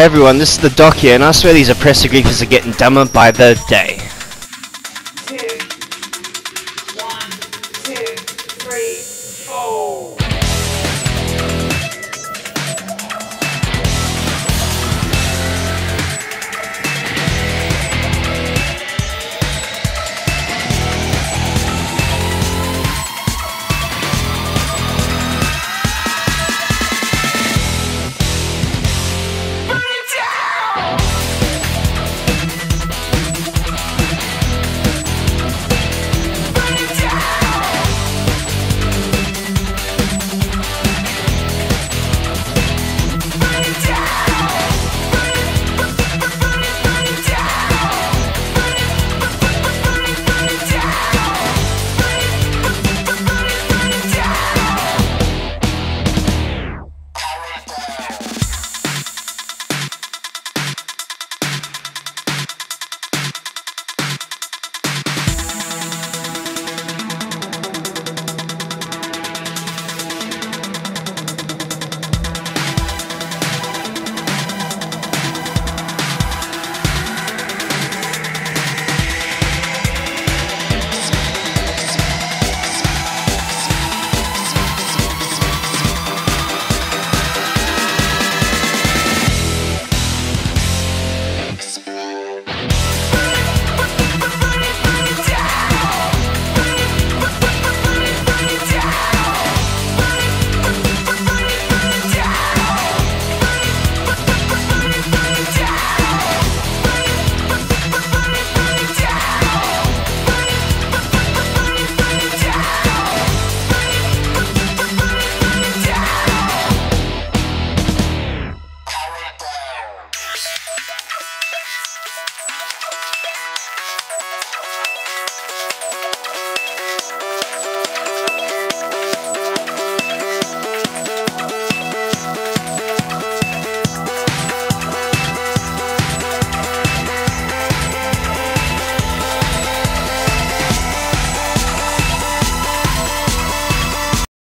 Hey everyone, this is the Doc here, and I swear these oppressor griefers are getting dumber by the day. 2, 1, 2, 3, 4.